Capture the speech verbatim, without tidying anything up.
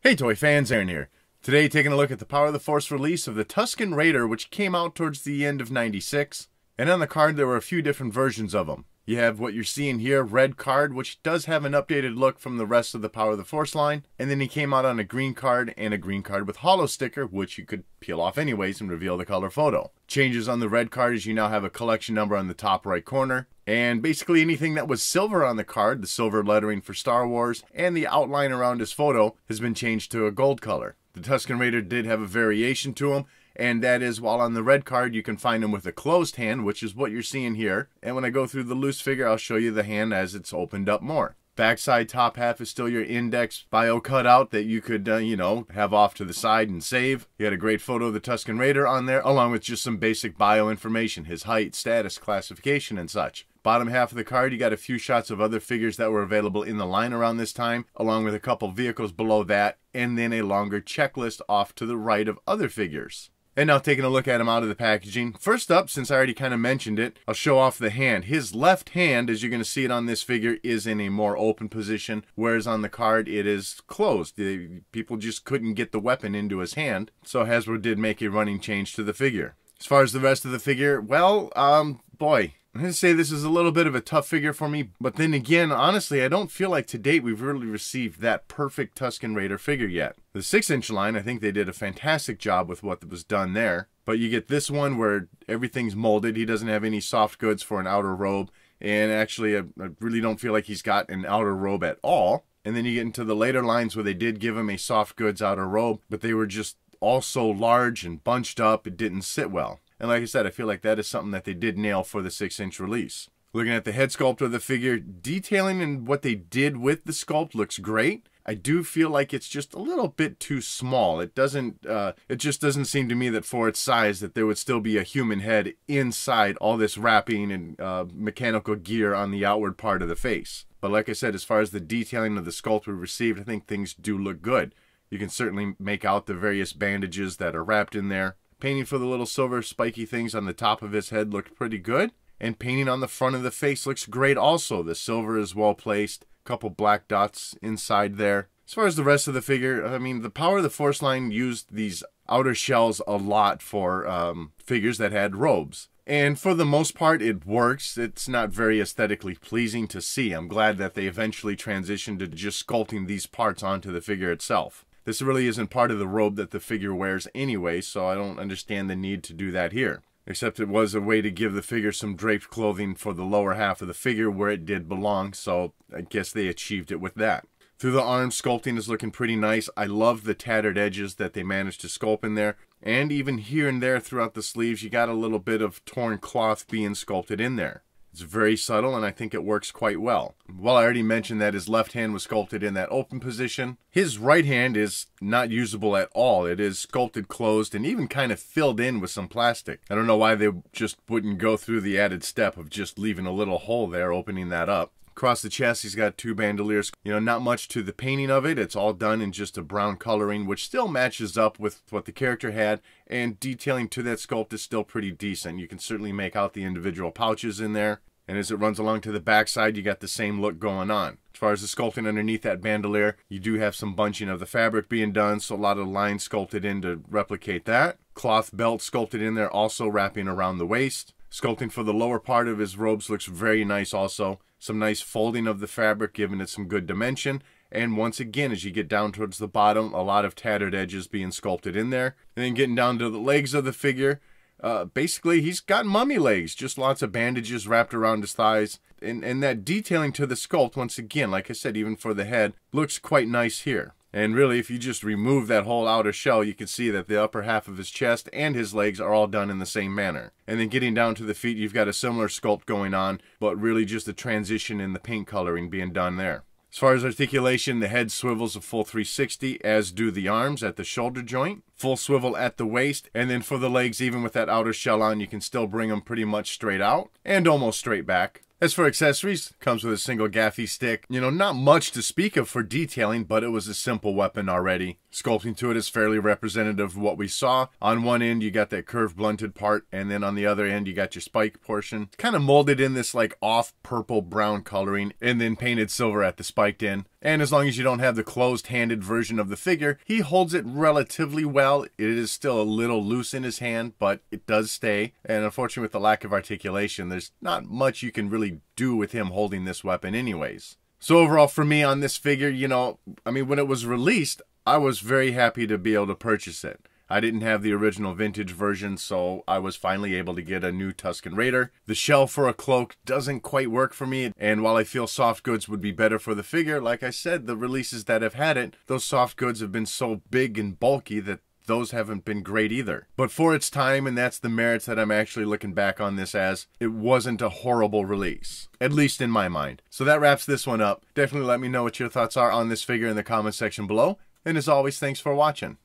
Hey toy fans, Aaron here. Today taking a look at the Power of the Force release of the Tusken Raider, which came out towards the end of ninety-six. And on the card there were a few different versions of them. You have what you're seeing here, red card, which does have an updated look from the rest of the Power of the Force line. And then he came out on a green card and a green card with holo sticker, which you could peel off anyways and reveal the color photo. Changes on the red card is you now have a collection number on the top right corner. And basically anything that was silver on the card, the silver lettering for Star Wars, and the outline around his photo has been changed to a gold color. The Tusken Raider did have a variation to him, and that is while on the red card you can find him with a closed hand, which is what you're seeing here. And when I go through the loose figure, I'll show you the hand as it's opened up more. Backside top half is still your index bio cutout that you could, uh, you know, have off to the side and save. He had a great photo of the Tusken Raider on there, along with just some basic bio information, his height, status, classification, and such. Bottom half of the card, you got a few shots of other figures that were available in the line around this time, along with a couple vehicles below that, and then a longer checklist off to the right of other figures. And now taking a look at him out of the packaging. First up, since I already kind of mentioned it, I'll show off the hand. His left hand, as you're going to see it on this figure, is in a more open position, whereas on the card it is closed. The, people just couldn't get the weapon into his hand, so Hasbro did make a running change to the figure. As far as the rest of the figure, well, um, boy... I'm going to say this is a little bit of a tough figure for me, but then again, honestly, I don't feel like to date we've really received that perfect Tusken Raider figure yet. The six inch line, I think they did a fantastic job with what was done there, but you get this one where everything's molded, he doesn't have any soft goods for an outer robe, and actually, I, I really don't feel like he's got an outer robe at all. And then you get into the later lines where they did give him a soft goods outer robe, but they were just all so large and bunched up, it didn't sit well. And like I said, I feel like that is something that they did nail for the six inch release. Looking at the head sculpt of the figure, detailing and what they did with the sculpt looks great. I do feel like it's just a little bit too small. It doesn't, uh, it just doesn't seem to me that for its size that there would still be a human head inside all this wrapping and uh, mechanical gear on the outward part of the face. But like I said, as far as the detailing of the sculpt we received, I think things do look good. You can certainly make out the various bandages that are wrapped in there. Painting for the little silver spiky things on the top of his head looked pretty good. And painting on the front of the face looks great also. The silver is well placed. A couple black dots inside there. As far as the rest of the figure, I mean, the Power of the Force line used these outer shells a lot for um, figures that had robes. And for the most part, it works. It's not very aesthetically pleasing to see. I'm glad that they eventually transitioned to just sculpting these parts onto the figure itself. This really isn't part of the robe that the figure wears anyway, so I don't understand the need to do that here. Except it was a way to give the figure some draped clothing for the lower half of the figure where it did belong, so I guess they achieved it with that. Through the arm, sculpting is looking pretty nice. I love the tattered edges that they managed to sculpt in there. And even here and there throughout the sleeves, you got a little bit of torn cloth being sculpted in there. It's very subtle, and I think it works quite well. While I already mentioned that his left hand was sculpted in that open position, his right hand is not usable at all. It is sculpted closed and even kind of filled in with some plastic. I don't know why they just wouldn't go through the added step of just leaving a little hole there, opening that up. Across the chest, he's got two bandoliers. You know, not much to the painting of it. It's all done in just a brown coloring, which still matches up with what the character had, and detailing to that sculpt is still pretty decent. You can certainly make out the individual pouches in there. And as it runs along to the backside, you got the same look going on. As far as the sculpting underneath that bandolier, you do have some bunching of the fabric being done, so a lot of lines sculpted in to replicate that. Cloth belt sculpted in there, also wrapping around the waist. Sculpting for the lower part of his robes looks very nice also. Some nice folding of the fabric, giving it some good dimension. And once again, as you get down towards the bottom, a lot of tattered edges being sculpted in there. And then getting down to the legs of the figure, uh, basically he's got mummy legs, just lots of bandages wrapped around his thighs. And, and that detailing to the sculpt, once again, like I said, even for the head, looks quite nice here. And really, if you just remove that whole outer shell, you can see that the upper half of his chest and his legs are all done in the same manner. And then getting down to the feet, you've got a similar sculpt going on, but really just the transition in the paint coloring being done there. As far as articulation, the head swivels a full three sixty, as do the arms at the shoulder joint. Full swivel at the waist, and then for the legs, even with that outer shell on, you can still bring them pretty much straight out and almost straight back. As for accessories, comes with a single gaffy stick. You know, not much to speak of for detailing, but it was a simple weapon already. Sculpting to it is fairly representative of what we saw. On one end, you got that curved blunted part, and then on the other end, you got your spike portion. It's kind of molded in this like off purple brown coloring, and then painted silver at the spiked end. And as long as you don't have the closed-handed version of the figure, he holds it relatively well. It is still a little loose in his hand, but it does stay. And unfortunately, with the lack of articulation, there's not much you can really do with him holding this weapon anyways. So overall, for me on this figure, you know, I mean, when it was released, I was very happy to be able to purchase it. I didn't have the original vintage version, so I was finally able to get a new Tusken Raider. The shell for a cloak doesn't quite work for me, and while I feel soft goods would be better for the figure, like I said, the releases that have had it, those soft goods have been so big and bulky that those haven't been great either. But for its time, and that's the merits that I'm actually looking back on this as, it wasn't a horrible release, at least in my mind. So that wraps this one up. Definitely let me know what your thoughts are on this figure in the comment section below, and as always, thanks for watching.